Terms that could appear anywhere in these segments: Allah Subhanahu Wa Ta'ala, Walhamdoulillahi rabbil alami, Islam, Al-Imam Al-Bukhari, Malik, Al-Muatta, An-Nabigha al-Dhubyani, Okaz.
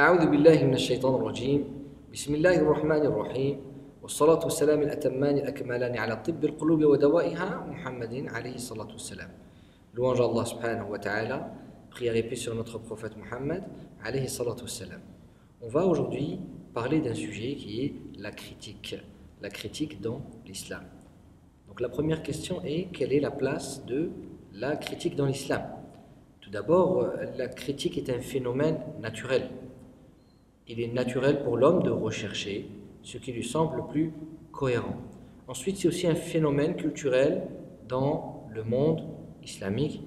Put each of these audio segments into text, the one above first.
أعوذ بالله من الشيطان الرجيم بسم الله الرحمن الرحيم والصلاة والسلام الأتمان الأكملان على طب القلوب ودوائها محمد عليه الصلاة والسلام. Louange à Allah Subhanahu Wa Ta'ala, prière et paix sur notre prophète Muhammad alayhi salatu wassalam. On va aujourd'hui parler d'un sujet qui est la critique dans l'islam. Donc la première question est, quelle est la place de la critique dans l'islam? Tout d'abord, la critique est un phénomène naturel. Il est naturel pour l'homme de rechercher ce qui lui semble le plus cohérent. Ensuite, c'est aussi un phénomène culturel dans le monde islamique.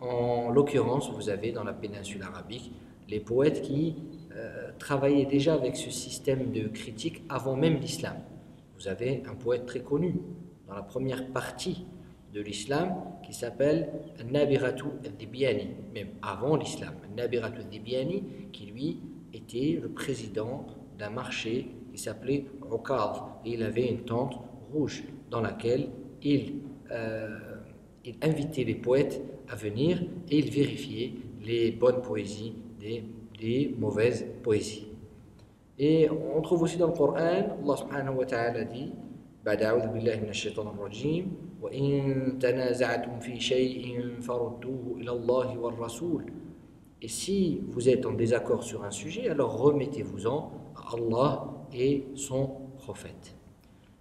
En l'occurrence, vous avez dans la péninsule arabique les poètes qui travaillaient déjà avec ce système de critique avant même l'islam. Vous avez un poète très connu dans la première partie de l'islam qui s'appelle An-Nabigha al-Dhubyani, même avant l'islam. An-Nabigha al-Dhubyani qui lui était le président d'un marché qui s'appelait Okaz, et il avait une tente rouge dans laquelle il invitait les poètes à venir et il vérifiait les bonnes poésies des mauvaises poésies. Et on trouve aussi dans le Coran, Allah Subhanahu Wa Ta'ala dit بعد أعوذ بالله من الشيطان الرجيم وإن تنازعتم في شيء فردوه إلى الله والرسول. Et si vous êtes en désaccord sur un sujet, alors remettez-vous-en à Allah et son prophète.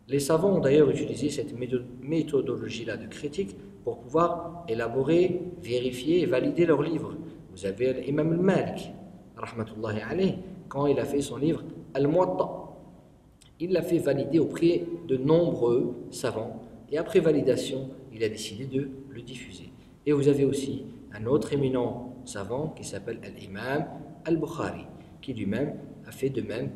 Les savants ont d'ailleurs utilisé cette méthodologie-là de critique pour pouvoir élaborer, vérifier et valider leurs livres. Vous avez l'imam Malik, rahmatullahi alayh, quand il a fait son livre Al-Muatta, il l'a fait valider auprès de nombreux savants, et après validation, il a décidé de le diffuser. Et vous avez aussi un autre éminent savant qui s'appelle Al-Imam Al-Bukhari, qui lui-même a fait de même.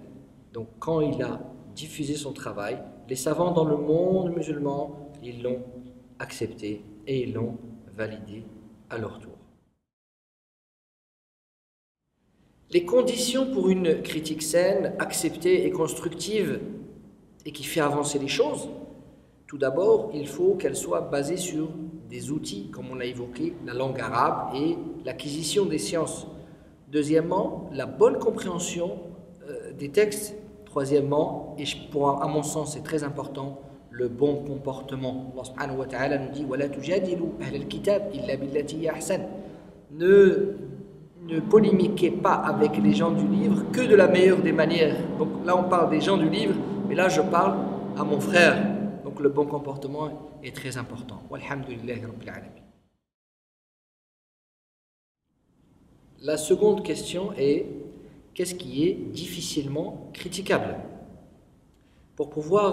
Donc quand il a diffusé son travail, les savants dans le monde musulman, ils l'ont accepté et ils l'ont validé à leur tour. Les conditions pour une critique saine, acceptée et constructive et qui fait avancer les choses, tout d'abord, il faut qu'elle soit basée sur des outils, comme on a évoqué, la langue arabe et l'acquisition des sciences. Deuxièmement, la bonne compréhension des textes. Troisièmement, et à mon sens c'est très important, le bon comportement. Allah Subhanahu Wa Ta'ala nous dit وَلَا تُجَادِلُوا أَهْلَ الْكِتَابِ إِلَّا بِالَّتِي هِيَ أَحْسَنُ. Ne polémiquez pas avec les gens du livre que de la meilleure des manières. Donc là on parle des gens du livre, mais là je parle à mon frère. Donc le bon comportement est très important. Walhamdoulillahi rabbil alami. La seconde question est, qu'est-ce qui est difficilement critiquable? Pour pouvoir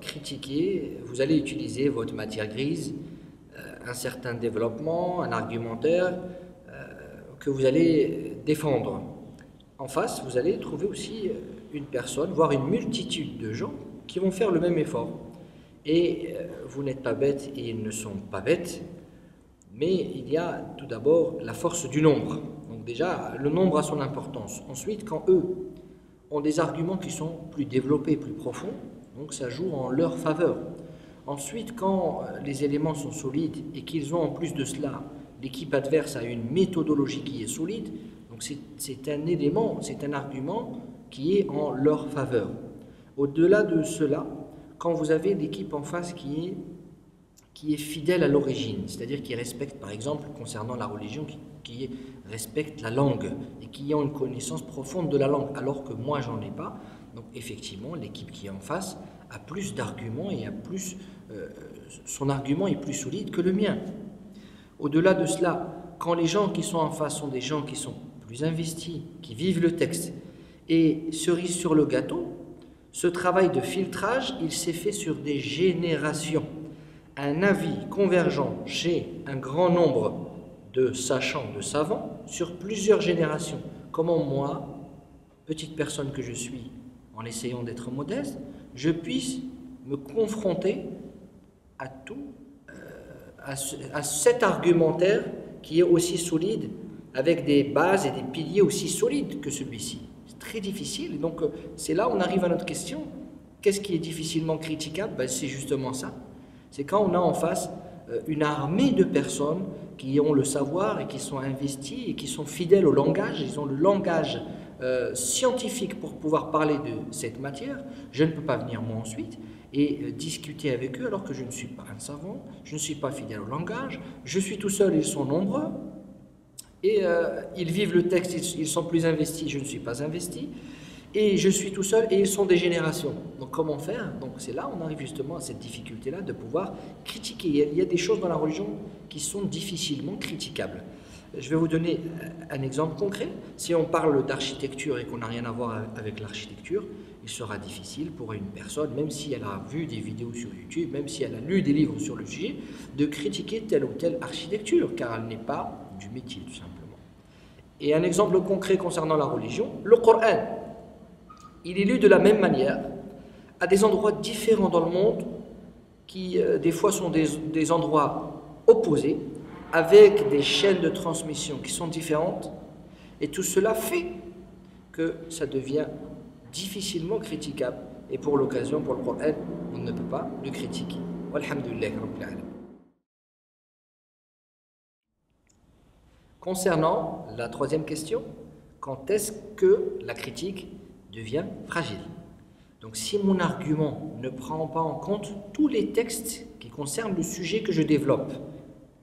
critiquer, vous allez utiliser votre matière grise, un certain développement, un argumentaire que vous allez défendre. En face, vous allez trouver aussi une personne, voire une multitude de gens qui vont faire le même effort. Et vous n'êtes pas bête et ils ne sont pas bêtes, mais il y a tout d'abord la force du nombre. Donc déjà, le nombre a son importance. Ensuite, quand eux ont des arguments qui sont plus développés, plus profonds, donc ça joue en leur faveur. Ensuite, quand les éléments sont solides et qu'ils ont en plus de cela, l'équipe adverse a une méthodologie qui est solide, donc c'est un élément, c'est un argument qui est en leur faveur. Au-delà de cela, quand vous avez l'équipe en face qui est fidèle à l'origine, c'est-à-dire qui respecte, par exemple, concernant la religion, qui respecte la langue et qui ont une connaissance profonde de la langue, alors que moi, j'en ai pas. Donc, effectivement, l'équipe qui est en face a plus d'arguments et a plus, son argument est plus solide que le mien. Au-delà de cela, quand les gens qui sont en face sont des gens qui sont plus investis, qui vivent le texte, et cerise sur le gâteau, ce travail de filtrage, il s'est fait sur des générations. Un avis convergent chez un grand nombre de sachants, de savants, sur plusieurs générations. Comment moi, petite personne que je suis, en essayant d'être modeste, je puisse me confronter à tout, à cet argumentaire qui est aussi solide, avec des bases et des piliers aussi solides que celui-ci. C'est très difficile, donc c'est là où on arrive à notre question. Qu'est-ce qui est difficilement critiquable? Ben, c'est justement ça. C'est quand on a en face une armée de personnes qui ont le savoir et qui sont investies et qui sont fidèles au langage, ils ont le langage scientifique pour pouvoir parler de cette matière, je ne peux pas venir moi ensuite et discuter avec eux alors que je ne suis pas un savant, je ne suis pas fidèle au langage, je suis tout seul, ils sont nombreux et ils vivent le texte, ils sont plus investis, je ne suis pas investi et je suis tout seul et ils sont des générations. Donc comment faire? Donc c'est là, on arrive justement à cette difficulté-là de pouvoir critiquer. Il y a des choses dans la religion qui sont difficilement critiquables. Je vais vous donner un exemple concret. Si on parle d'architecture et qu'on n'a rien à voir avec l'architecture, il sera difficile pour une personne, même si elle a vu des vidéos sur YouTube, même si elle a lu des livres sur le sujet, de critiquer telle ou telle architecture, car elle n'est pas du métier, tout simplement. Et un exemple concret concernant la religion, le Coran. Il est lu de la même manière, à des endroits différents dans le monde, qui des fois sont des endroits opposés, avec des chaînes de transmission qui sont différentes, et tout cela fait que ça devient difficilement critiquable. Et pour l'occasion, pour le Coran, on ne peut pas le critiquer. Walhamdoulillahi rabbil alami. Concernant la troisième question, quand est-ce que la critique devient fragile? Donc si mon argument ne prend pas en compte tous les textes qui concernent le sujet que je développe,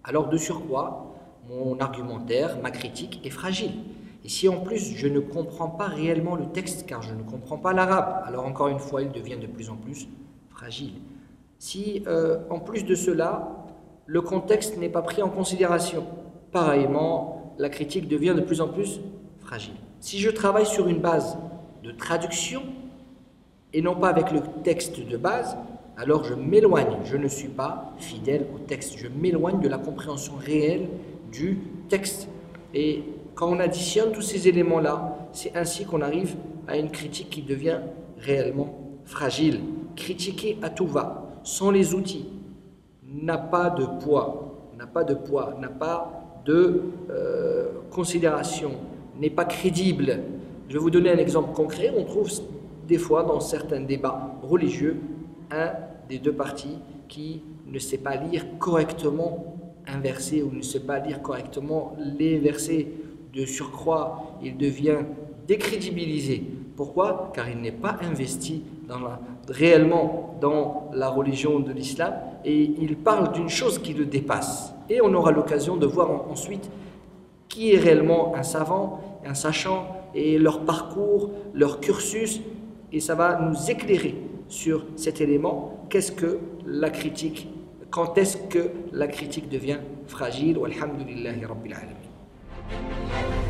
alors de surcroît, mon argumentaire, ma critique est fragile. Et si en plus je ne comprends pas réellement le texte, car je ne comprends pas l'arabe, alors encore une fois, il devient de plus en plus fragile. Si en plus de cela, le contexte n'est pas pris en considération, pareillement, la critique devient de plus en plus fragile. Si je travaille sur une base de traduction, et non pas avec le texte de base, alors je m'éloigne, je ne suis pas fidèle au texte, je m'éloigne de la compréhension réelle du texte. Et quand on additionne tous ces éléments-là, c'est ainsi qu'on arrive à une critique qui devient réellement fragile. Critiquer à tout va, sans les outils, n'a pas de poids, n'a pas de poids, n'a pas de considération, n'est pas crédible. Je vais vous donner un exemple concret, on trouve des fois dans certains débats religieux, un des deux parties qui ne sait pas lire correctement un verset ou ne sait pas lire correctement les versets. De surcroît, il devient décrédibilisé. Pourquoi? Car il n'est pas investi réellement dans la religion de l'islam et il parle d'une chose qui le dépasse. Et on aura l'occasion de voir ensuite qui est réellement un savant, un sachant et leur parcours, leur cursus, et ça va nous éclairer sur cet élément, qu'est-ce que la critique, quand est-ce que la critique devient fragile. Walhamdoulillahi rabbil alami.